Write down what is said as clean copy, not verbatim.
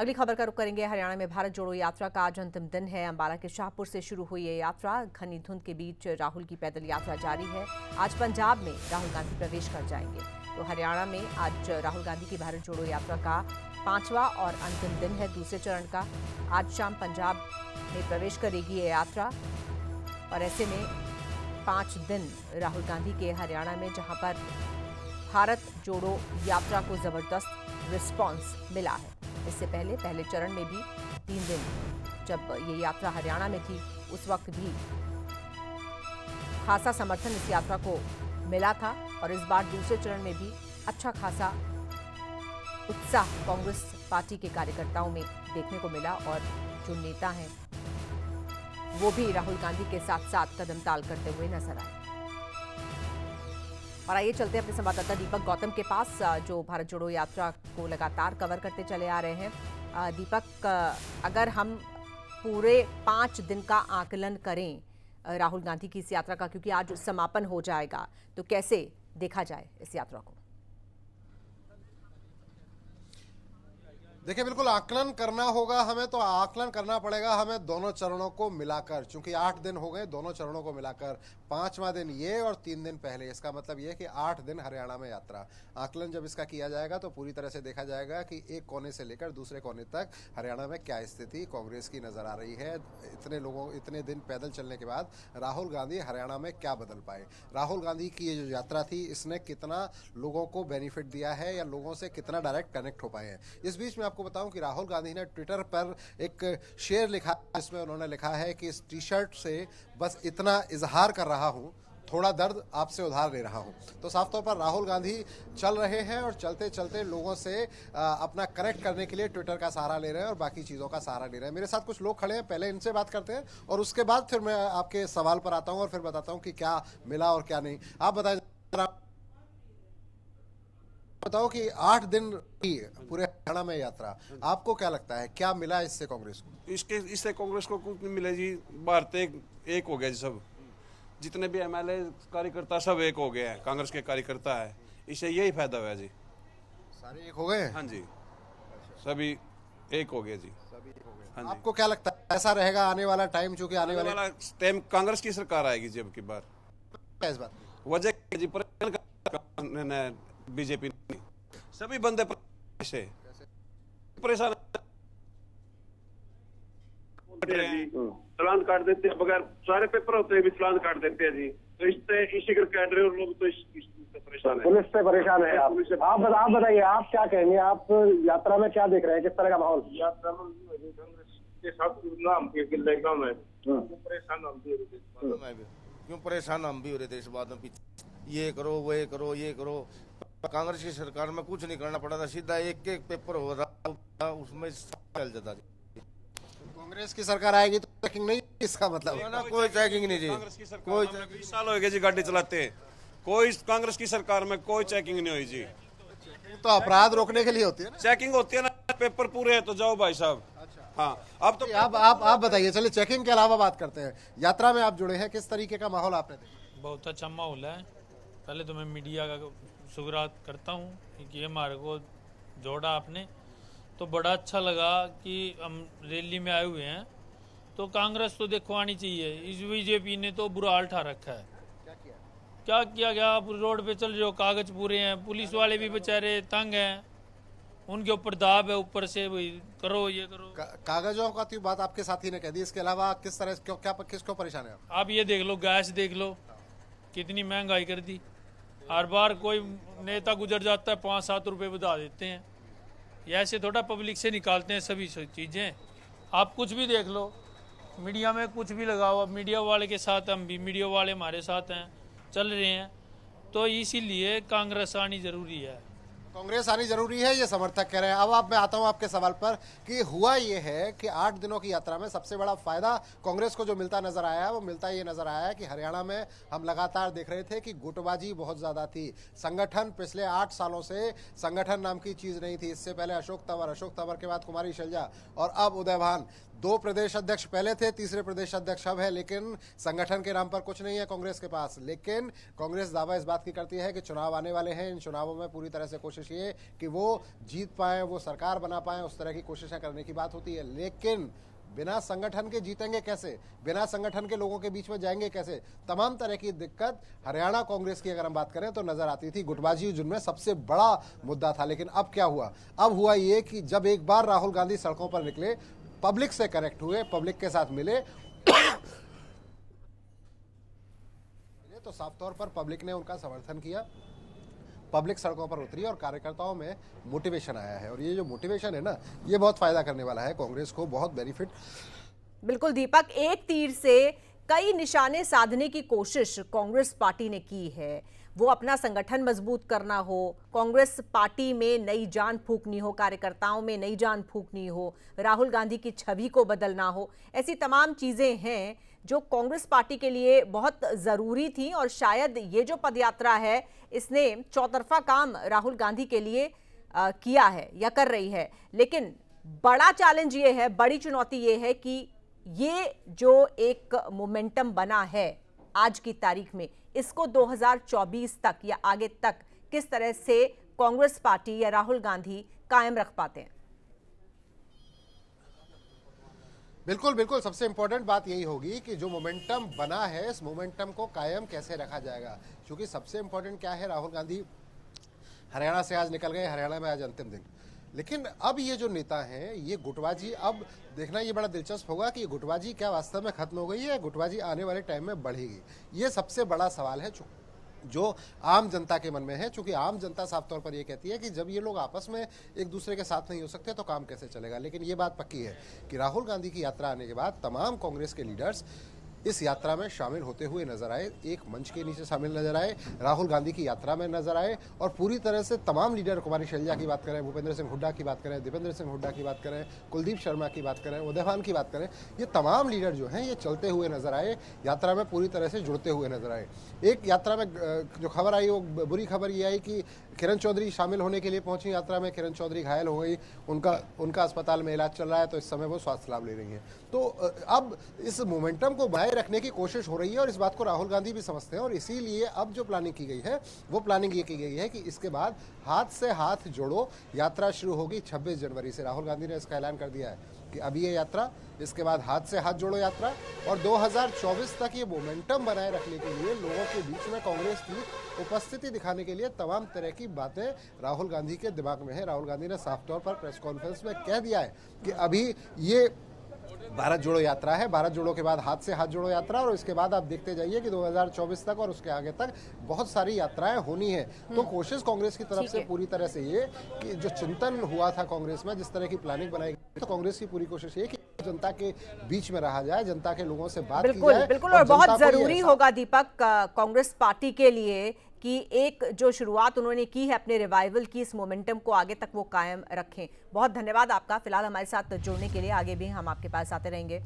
अगली खबर का रुख करेंगे हरियाणा में। भारत जोड़ो यात्रा का आज अंतिम दिन है। अंबाला के शाहपुर से शुरू हुई ये यात्रा। घनी धुंध के बीच राहुल की पैदल यात्रा जारी है। आज पंजाब में राहुल गांधी प्रवेश कर जाएंगे, तो हरियाणा में आज राहुल गांधी की भारत जोड़ो यात्रा का पांचवा और अंतिम दिन है दूसरे चरण का। आज शाम पंजाब में प्रवेश करेगी ये यात्रा और ऐसे में 5 दिन राहुल गांधी के हरियाणा में, जहाँ पर भारत जोड़ो यात्रा को जबरदस्त रिस्पॉन्स मिला है। इससे पहले चरण में भी 3 दिन जब ये यात्रा हरियाणा में थी, उस वक्त भी खासा समर्थन इस यात्रा को मिला था और इस बार दूसरे चरण में भी अच्छा खासा उत्साह कांग्रेस पार्टी के कार्यकर्ताओं में देखने को मिला और जो नेता हैं वो भी राहुल गांधी के साथ साथ कदम ताल करते हुए नजर आए। और आइए चलते हैं अपने संवाददाता दीपक गौतम के पास, जो भारत जोड़ो यात्रा को लगातार कवर करते चले आ रहे हैं। दीपक, अगर हम पूरे 5 दिन का आकलन करें राहुल गांधी की इस यात्रा का, क्योंकि आज समापन हो जाएगा, तो कैसे देखा जाए इस यात्रा को? देखिए, बिल्कुल आकलन करना होगा हमें, तो आकलन करना पड़ेगा हमें दोनों चरणों को मिलाकर, चूंकि 8 दिन हो गए दोनों चरणों को मिलाकर। 5वां दिन ये और 3 दिन पहले, इसका मतलब ये कि 8 दिन हरियाणा में यात्रा। आकलन जब इसका किया जाएगा तो पूरी तरह से देखा जाएगा कि एक कोने से लेकर दूसरे कोने तक हरियाणा में क्या स्थिति कांग्रेस की नजर आ रही है। इतने दिन पैदल चलने के बाद राहुल गांधी हरियाणा में क्या बदल पाए, राहुल गांधी की ये जो यात्रा थी इसने कितना लोगों को बेनिफिट दिया है या लोगों से कितना डायरेक्ट कनेक्ट हो पाए हैं। इस बीच में आपको बताऊं कि राहुल गांधी ने ट्विटर पर एक शेयर लिखा, जिसमें उन्होंने लिखा है कि इस टी-शर्ट से बस इतना इजहार कर रहा हूं, थोड़ा दर्द आपसे उधार ले रहा हूं। तो साफ तौर पर राहुल गांधी चल रहे हैं और चलते चलते लोगों से अपना कनेक्ट करने के लिए ट्विटर का सहारा ले रहे हैं और बाकी चीज़ों का सहारा ले रहे हैं। मेरे साथ कुछ लोग खड़े हैं, पहले इनसे बात करते हैं और उसके बाद फिर मैं आपके सवाल पर आता हूँ और फिर बताता हूँ कि क्या मिला और क्या नहीं। आप बताओ कि 8 दिन की पूरे हरियाणा में यात्रा, आपको क्या लगता है क्या मिला इससे कांग्रेस को? इससे कांग्रेस को कुछ नहीं मिला जी। भारत एक हो गया जी, सब जितने भी एमएलए कार्यकर्ता सब एक हो गए हैं, कांग्रेस के कार्यकर्ता है, इससे यही फायदा हुआ जी। सारे एक हो गए? हाँ जी, सभी एक हो गए जी, सभी एक हो गए। हाँ जी, आपको क्या लगता है ऐसा रहेगा आने वाला टाइम, चूंकि आने वाला टाइम कांग्रेस की सरकार आएगी जी अब की बार? इस बार वजह जी बीजेपी नहीं, सभी बंदे परेशान चलान काट देते हैं, बगैर सारे पेपर होते हैं भी चलान काट देते हैं जी। तो इससे इसी कैडरे और लोग तो इससे परेशान है, पुलिस से परेशान है। आप बताइए, आप क्या कहेंगे, आप यात्रा में क्या देख रहे हैं, किस तरह का माहौल? यात्रा में कांग्रेस के साथ नाम के लेगाम है, परेशान हम भी हो रहे थे, क्यों परेशान हम भी हो रहे थे इस बात में, ये करो वो करो ये करो। कांग्रेस की सरकार में कुछ नहीं करना पड़ा था, सीधा एक एक पेपर हो रहा था उसमें चल जाता। कांग्रेस की सरकार आएगी तो चेकिंग नहीं, इसका मतलब है ना, कोई चेकिंग नहीं जी, कोई 20 साल हो गए जी गाड़ी चलाते हैं, कोई कांग्रेस की सरकार में कोई चेकिंग नहीं हुई जी। तो अपराध रोकने के लिए होती है ना चेकिंग, होती है ना, पेपर पूरे है तो जाओ भाई साहब। हाँ, अब तो आप बताइए, चलिए चेकिंग के अलावा बात करते हैं, यात्रा में आप जुड़े हैं, किस तरीके का माहौल आपने देखा? बहुत अच्छा माहौल है। पहले तो मैं मीडिया का शुक्रिया करता हूँ कि हमारे को जोड़ा आपने, तो बड़ा अच्छा लगा कि हम रैली में आए हुए हैं। तो कांग्रेस तो देखो आनी चाहिए, इस बीजेपी ने तो बुरा हाल ठा रखा है। क्या किया आप रोड पे चल रहे हो, कागज पूरे हैं, पुलिस वाले भी बेचारे तंग हैं, उनके ऊपर दाब है ऊपर से, वही करो ये करो। कागजों का तो बात आपके साथी ने कह दी, इसके अलावा किस तरह किसको परेशान है आप? ये देख लो, गैस देख लो कितनी महंगाई कर दी, हर बार कोई नेता गुजर जाता है 5-7 रुपए बढ़ा देते हैं, ऐसे थोड़ा पब्लिक से निकालते हैं सभी चीज़ें। आप कुछ भी देख लो, मीडिया में कुछ भी लगाओ, अब मीडिया वाले के साथ हम भी, मीडिया वाले हमारे साथ हैं, चल रहे हैं, तो इसीलिए कांग्रेस आनी ज़रूरी है, कांग्रेस आनी जरूरी है, ये समर्थक कह रहे हैं। अब आप, मैं आता हूं आपके सवाल पर कि हुआ ये है कि 8 दिनों की यात्रा में सबसे बड़ा फायदा कांग्रेस को जो मिलता नजर आया है, वो मिलता ये नजर आया है कि हरियाणा में हम लगातार देख रहे थे कि गुटबाजी बहुत ज्यादा थी, संगठन पिछले 8 सालों से संगठन नाम की चीज नहीं थी। इससे पहले अशोक तंवर के बाद कुमारी शैलजा और अब उदय भान, 2 प्रदेश अध्यक्ष पहले थे, तीसरे प्रदेश अध्यक्ष अब है, लेकिन संगठन के नाम पर कुछ नहीं है कांग्रेस के पास। लेकिन कांग्रेस दावा इस बात की करती है कि चुनाव आने वाले हैं, इन चुनावों में पूरी तरह से कोशिश कोशिश ये कि वो जीत पाए, वो सरकार बना पाए, उस तरह की कोशिशें करने की बात होती है। लेकिन बिना संगठन के जीतेंगे कैसे, बिना संगठन के लोगों के बीच में जाएंगे कैसे, तमाम तरह की दिक्कत हरियाणा कांग्रेस की अगर हम बात करें तो नजर आती थी। गुटबाजी जिनमें सबसे बड़ा मुद्दा था। लेकिन अब क्या हुआ, अब हुआ ये कि जब एक बार राहुल गांधी सड़कों पर निकले, पब्लिक से कनेक्ट हुए, पब्लिक के साथ मिले तो साफ तौर पर पब्लिक ने उनका समर्थन किया, पब्लिक सड़कों पर उतरी और कार्यकर्ताओं में मोटिवेशन आया है। और ये जो मोटिवेशन है ना, ये बहुत फायदा करने वाला है, कांग्रेस को बहुत बेनिफिट। बिल्कुल दीपक, एक तीर से कई निशाने साधने की कोशिश कांग्रेस पार्टी ने की है। वो अपना संगठन मजबूत करना हो, कांग्रेस पार्टी में नई जान फूंकनी हो, कार्यकर्ताओं में नई जान फूंकनी हो, राहुल गांधी की छवि को बदलना हो, ऐसी तमाम चीज़ें हैं जो कांग्रेस पार्टी के लिए बहुत ज़रूरी थी। और शायद ये जो पदयात्रा है इसने चौतरफा काम राहुल गांधी के लिए किया है या कर रही है। लेकिन बड़ा चैलेंज ये है, बड़ी चुनौती ये है कि ये जो एक मोमेंटम बना है आज की तारीख में, इसको 2024 तक या आगे तक किस तरह से कांग्रेस पार्टी या राहुल गांधी कायम रख पाते हैं। बिल्कुल बिल्कुल, सबसे इम्पोर्टेंट बात यही होगी कि जो मोमेंटम बना है इस मोमेंटम को कायम कैसे रखा जाएगा, क्योंकि सबसे इम्पोर्टेंट क्या है, राहुल गांधी हरियाणा से आज निकल गए, हरियाणा में आज अंतिम दिन। लेकिन अब ये जो नेता हैं, ये गुटबाजी अब देखना ये बड़ा दिलचस्प होगा कि गुटबाजी क्या वास्तव में खत्म हो गई है, गुटबाजी आने वाले टाइम में बढ़ेगी, ये सबसे बड़ा सवाल है जो आम जनता के मन में है। चूंकि आम जनता साफ तौर पर ये कहती है कि जब ये लोग आपस में एक दूसरे के साथ नहीं हो सकते तो काम कैसे चलेगा। लेकिन ये बात पक्की है कि राहुल गांधी की यात्रा आने के बाद तमाम कांग्रेस के लीडर्स इस यात्रा में शामिल होते हुए नजर आए, एक मंच के नीचे शामिल नजर आए, राहुल गांधी की यात्रा में नजर आए। और पूरी तरह से तमाम लीडर, कुमारी शैलजा की बात करें, भूपेंद्र सिंह हुड्डा की बात करें, दीपेंद्र सिंह हुड्डा की बात करें, कुलदीप शर्मा की बात करें, उदय भान की बात करें, ये तमाम लीडर जो हैं ये चलते हुए नजर आए, यात्रा में पूरी तरह से जुड़ते हुए नजर आए। एक यात्रा में जो खबर आई, वो बुरी खबर ये आई कि किरण चौधरी शामिल होने के लिए पहुंची यात्रा में, किरण चौधरी घायल हो गई, उनका अस्पताल में इलाज चल रहा है, तो इस समय वो स्वास्थ्य लाभ ले रही हैं। तो अब इस मोमेंटम को रखने की कोशिश हो रही है और इस बात को राहुल गांधी भी समझते हैं। और इसीलिए अब जो प्लानिंग की गई है, वो प्लानिंग ये की गई है कि इसके बाद हाथ से हाथ जोड़ो यात्रा शुरू होगी 26 जनवरी से। राहुल गांधी ने इसका ऐलान कर दिया है कि अब ये यात्रा, इसके बाद हाथ से हाथ जोड़ो यात्रा, और 2024 तक ये मोमेंटम बनाए रखने के लिए, लोगों के बीच में कांग्रेस की उपस्थिति दिखाने के लिए तमाम तरह की बातें राहुल गांधी के दिमाग में है। राहुल गांधी ने साफ तौर पर प्रेस कॉन्फ्रेंस में कह दिया है कि अभी ये भारत जोड़ो यात्रा है, भारत जोड़ो के बाद हाथ से हाथ जोड़ो यात्रा, और इसके बाद आप देखते जाइए कि 2024 तक और उसके आगे तक बहुत सारी यात्राएं होनी है। तो कोशिश कांग्रेस की तरफ से पूरी तरह से ये कि जो चिंतन हुआ था कांग्रेस में, जिस तरह की प्लानिंग बनाई गई, तो कांग्रेस की पूरी कोशिश ये कि जनता के बीच में रहा जाए, जनता के लोगों से बात की जाए। बिल्कुल, और बहुत जरूरी होगा दीपक कांग्रेस पार्टी के लिए कि एक जो शुरुआत उन्होंने की है अपने रिवाइवल की, इस मोमेंटम को आगे तक वो कायम रखें। बहुत धन्यवाद आपका फिलहाल हमारे साथ जुड़ने के लिए, आगे भी हम आपके पास आते रहेंगे।